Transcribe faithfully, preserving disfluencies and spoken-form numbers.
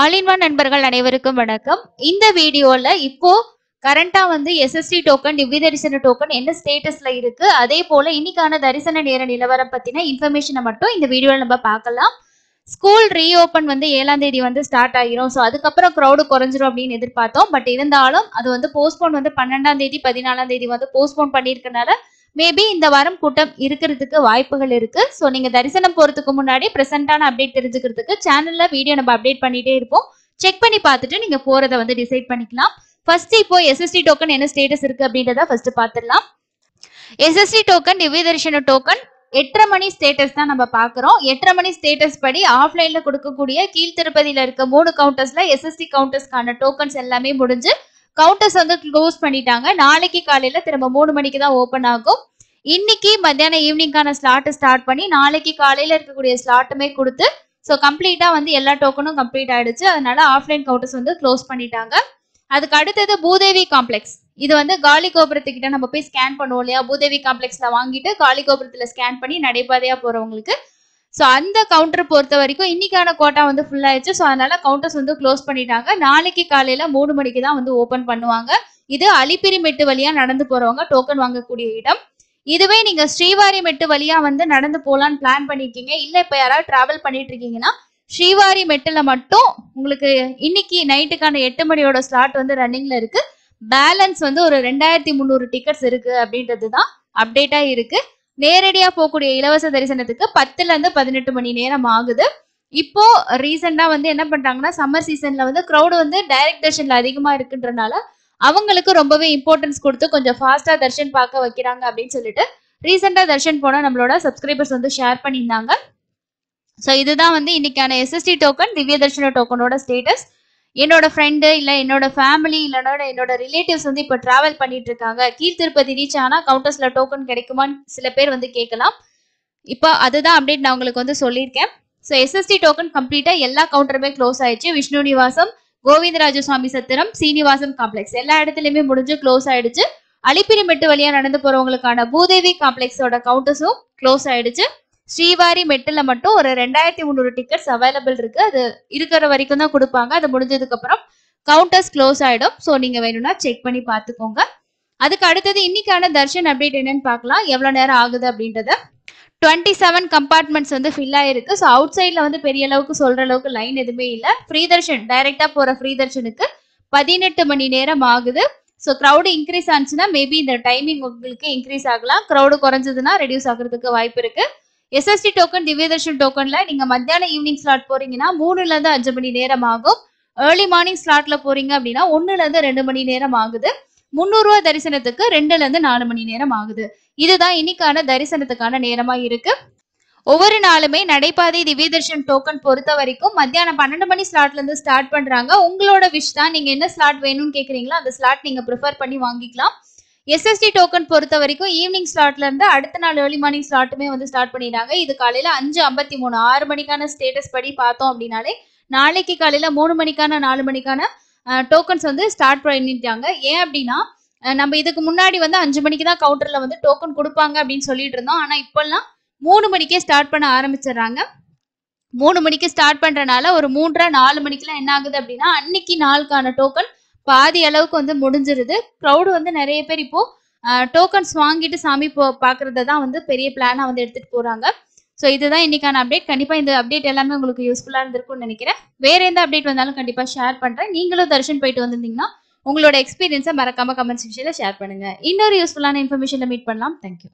All in one நண்பர்கள் அனைவருக்கும் வணக்கம். இந்த வீடியோல இப்போ கரண்டா வந்து S S D token, Divi தரிசன token என்ன ஸ்டேட்டஸ்ல இருக்கு, அதே போல இன்னைக்கான தரிசன நேர நிலவரம் பத்தின இன்ஃபர்மேஷனை மட்டும் இந்த வீடியோல நம்ம பார்க்கலாம். ஸ்கூல் ரீஓபன் வந்து ஏழாம் தேதி வந்து ஸ்டார்ட் ஆகிரும். சோ அதுக்கு அப்புறம் crowd குறஞ்சிரும் அப்படினு எதிர்பார்த்தோம். பட் இருந்தாலும் அது வந்து போஸ்ட்போன் வந்து பன்னிரண்டாம் தேதி பதினான்காம் தேதி வந்து போஸ்ட்போன் பண்ணியிருக்கனால மேபி இந்த வாரம் கூட்டம் இருக்கிறதுக்கு வாய்ப்புகள் இருக்கு. சோ நீங்க தரிசனம் போறதுக்கு முன்னாடி பிரசன்டான அப்டேட் தெரிஞ்சுக்கிறதுக்கு சேனல்ல வீடியோ நம்ம அப்டேட் பண்ணிட்டே இருப்போம். செக் பண்ணி பார்த்துட்டு நீங்க போறதை வந்து டிசைட் பண்ணிக்கலாம். ஃபர்ஸ்ட் இப்போ S S D டோக்கன் என்ன ஸ்டேட்டஸ் இருக்கு அப்படின்றத ஃபர்ஸ்ட் பார்த்துடலாம். S S D டோக்கன் திவ்ய தரிசன டோக்கன் எட்டரை மணி ஸ்டேட்டஸ் தான் நம்ம பாக்குறோம். எட்டரை மணி ஸ்டேட்டஸ் படி ஆஃப்லைன்ல கொடுக்கக்கூடிய கீழ் திருப்பதியில இருக்க மூணு கவுண்டர்ஸ்ல S S D கவுண்டர்ஸ்க்கான டோக்கன்ஸ் எல்லாமே முடிஞ்சு கவுண்டர்ஸ் வந்து க்ளோஸ் பண்ணிட்டாங்க. நாளைக்கு காலையில திரும்ப மூணு மணிக்கு தான் ஓபன் ஆகும். இன்னைக்கு மத்தியானம் ஈவினிங்கான ஸ்லாட் ஸ்டார்ட் பண்ணி நாளைக்கு காலையில இருக்கக்கூடிய ஸ்லாட்டுமே கொடுத்து ஸோ கம்ப்ளீட்டா வந்து எல்லா டோக்கனும் கம்ப்ளீட் ஆயிடுச்சு. அதனால ஆஃப்லைன் கவுண்டர்ஸ் வந்து க்ளோஸ் பண்ணிட்டாங்க. அதுக்கு அடுத்தது பூதேவி காம்ப்ளெக்ஸ். இது வந்து காலி கோபுரத்துக்கிட்ட நம்ம போய் ஸ்கேன் பண்ணுவோம் இல்லையா, பூதேவி காம்ப்ளெக்ஸ்ல வாங்கிட்டு காலி கோபுரத்துல ஸ்கேன் பண்ணி நடைபாதையா போறவங்களுக்கு. ஸோ அந்த கவுண்டர் பொறுத்த வரைக்கும் இன்னைக்கான கோட்டா வந்து ஃபுல் ஆயிடுச்சு. ஸோ அதனால கவுண்டர்ஸ் வந்து க்ளோஸ் பண்ணிட்டாங்க. நாளைக்கு காலையில மூணு மணிக்கு தான் வந்து ஓபன் பண்ணுவாங்க. இது அலிப்பிரி மெட்டு வழியா நடந்து போறவங்க டோக்கன் வாங்கக்கூடிய இடம். இதுவே நீங்க ஸ்ரீவாரி மெட்டு வழியா வந்து நடந்து போகலான்னு பிளான் பண்ணிருக்கீங்க இல்ல இப்ப யாராவது டிராவல் பண்ணிட்டு இருக்கீங்கன்னா ஸ்ரீவாரி மெட்டுல மட்டும் உங்களுக்கு இன்னைக்கு நைட்டுக்கான எட்டு மணியோட ஸ்லாட் வந்து ரன்னிங்ல இருக்கு. பேலன்ஸ் வந்து ஒரு ரெண்டாயிரத்தி முந்நூறு டிக்கெட்ஸ் இருக்கு அப்படின்றது தான் அப்டேட்டா இருக்கு. நேரடியா போகக்கூடிய இலவச தரிசனத்துக்கு பத்துல இருந்து பதினெட்டு மணி நேரம் ஆகுது. இப்போ ரீசெண்டா வந்து என்ன பண்றாங்கன்னா சம்மர் சீசன்ல வந்து கிரௌட் வந்து டைரக்ட் தர்ஷன்ல அதிகமா இருக்குன்றனால அவங்களுக்கு ரொம்பவே இம்பார்ட்டன்ஸ் கொடுத்து கொஞ்சம் ஃபாஸ்டா தர்ஷன் பார்க்க வைக்கிறாங்க அப்படின்னு சொல்லிட்டு ரீசெண்டா தர்ஷன் போனா நம்மளோட சப்ஸ்கிரைபர்ஸ் வந்து ஷேர் பண்ணியிருந்தாங்க. ஸோ இதுதான் வந்து இன்னைக்கான S S D token Divya Darshan டோக்கனோட ஸ்டேட்டஸ். என்னோட ஃப்ரெண்டு இல்லை என்னோட ஃபேமிலி இல்லைன்னா என்னோட ரிலேட்டிவ்ஸ் வந்து இப்போ டிராவல் பண்ணிட்டு இருக்காங்க, கீழ் திருப்பதி ரீச் ஆனால் கவுண்டர்ஸ்ல டோக்கன் கிடைக்குமான்னு சில பேர் வந்து கேட்கலாம். இப்போ அதுதான் அப்டேட் நான் உங்களுக்கு வந்து சொல்லியிருக்கேன். So S S D token கம்ப்ளீட்டாக எல்லா கவுண்டருமே க்ளோஸ் ஆயிடுச்சு. விஷ்ணு நிவாசம், கோவிந்தராஜ சுவாமி சத்திரம், சீனிவாசம் காம்ப்ளெக்ஸ் எல்லா இடத்துலையுமே முடிஞ்சு க்ளோஸ் ஆயிடுச்சு. அலிப்பிரி மெட்டு வழியா நடந்து போறவங்களுக்கான பூதேவி காம்ப்ளெக்ஸோட கவுண்டர்ஸும் க்ளோஸ் ஆயிடுச்சு. ஸ்ரீவாரி மெட்டில் மட்டும் ஒரு ரெண்டாயிரத்தி முந்நூறு டிக்கெட்ஸ் அவைலபிள் இருக்கு. அது இருக்கிற வரைக்கும் தான் கொடுப்பாங்க. அது முடிஞ்சதுக்கு அப்புறம் கவுண்டர்ஸ் க்ளோஸ் ஆயிடும். ஸோ நீங்க வேணும்னா செக் பண்ணி பார்த்துக்கோங்க. அதுக்கு அடுத்தது இன்னைக்கான தர்ஷன் அப்டேட் என்னன்னு பார்க்கலாம். எவ்வளோ நேரம் ஆகுது அப்படின்றத டுவெண்ட்டி செவன் கம்பார்ட்மெண்ட்ஸ் வந்து ஃபில் ஆயிருக்கு. ஸோ அவுட் சைட்ல வந்து பெரிய அளவுக்கு சொல்ற அளவுக்கு லைன் எதுவுமே இல்லை. ஃப்ரீ தர்ஷன் டைரக்டா போற ஃப்ரீ தர்ஷனுக்கு பதினெட்டு மணி நேரம் ஆகுது. ஸோ க்ரௌடு இன்க்ரீஸ் ஆச்சுன்னா மேபி இந்த டைமிங் உங்களுக்கு இன்க்ரீஸ் ஆகலாம். க்ரௌடு குறைஞ்சதுன்னா ரெடியூஸ் ஆகுறதுக்கு வாய்ப்பு இருக்கு. S S D டோக்கன் திவ்ய தர்ஷன் டோக்கன்ல நீங்க மத்தியான ஈவினிங் ஸ்லாட் போறீங்கன்னா மூணுல இருந்து அஞ்சு மணி நேரம் ஆகும். ஏர்லி மார்னிங் ஸ்லாட்ல போறீங்க அப்படின்னா ஒன்னுல இருந்து ரெண்டு மணி நேரம் ஆகுது. முந்நூறு ரூபாய் தரிசனத்துக்கு ரெண்டுல இருந்து நாலு மணி நேரம் ஆகுது. இதுதான் இன்னைக்கான தரிசனத்துக்கான நேரமா இருக்கு. ஒவ்வொரு நாளுமே நடைபாதை திவ்ய தர்ஷன் டோக்கன் பொறுத்த வரைக்கும் மத்தியானம் பன்னெண்டு மணி ஸ்லாட்ல இருந்து ஸ்டார்ட் பண்றாங்க. உங்களோட விஷ் தான், நீங்க என்ன ஸ்லாட் வேணும்னு கேக்குறீங்களோ அந்த ஸ்லாட் நீங்க ப்ரிஃபர் பண்ணி வாங்கிக்கலாம். S S D டோக்கன் பொறுத்த வரைக்கும் ஈவினிங் ஸ்லாட்ல இருந்து அடுத்த நாள் ஏர்லி மார்னிங் ஸ்லாட்டுமே வந்து ஸ்டார்ட் பண்ணிடுறாங்க. இது காலையில அஞ்சு ஐம்பத்தி மூணு ஆறு மணிக்கான ஸ்டேட்டஸ் படி பார்த்தோம் அப்படின்னாலே நாளைக்கு காலையில மூணு மணிக்கான நாலு மணிக்கான டோக்கன்ஸ் வந்து ஸ்டார்ட் பண்ணிட்டாங்க. ஏன் அப்படின்னா நம்ம இதுக்கு முன்னாடி வந்து அஞ்சு மணிக்கு தான் கவுண்டர்ல வந்து டோக்கன் கொடுப்பாங்க அப்படின்னு சொல்லிட்டு இருந்தோம். ஆனா இப்பெல்லாம் மூணு மணிக்கே ஸ்டார்ட் பண்ண ஆரம்பிச்சிடுறாங்க. மூணு மணிக்கு ஸ்டார்ட் பண்றதுனால ஒரு மூன்றரை நாலு மணிக்கெல்லாம் என்ன ஆகுது அப்படின்னா அன்னைக்கு நாளுக்கான டோக்கன் பாதி அளவுக்கு வந்து முடிஞ்சிருது. க்ரௌடு வந்து நிறைய பேர் இப்போ டோக்கன்ஸ் வாங்கிட்டு சாமி போ பார்க்கறத தான் வந்து பெரிய பிளானா வந்து எடுத்துட்டு போறாங்க. ஸோ இதுதான் இன்னைக்கான அப்டேட். கண்டிப்பா இந்த அப்டேட் எல்லாமே உங்களுக்கு யூஸ்ஃபுல்லா இருந்திருக்கும்னு நினைக்கிறேன். வேற எந்த அப்டேட் வந்தாலும் கண்டிப்பா ஷேர் பண்றேன். நீங்களும் தர்ஷன் போயிட்டு வந்திருந்தீங்கன்னா உங்களோட எக்ஸ்பீரியன்ஸை மறக்காம கமெண்ட் செக்ஷன்ல ஷேர் பண்ணுங்க. இன்னொரு யூஸ்ஃபுல்லான இன்ஃபர்மேஷன்ல மீட் பண்ணலாம். தேங்க்யூ.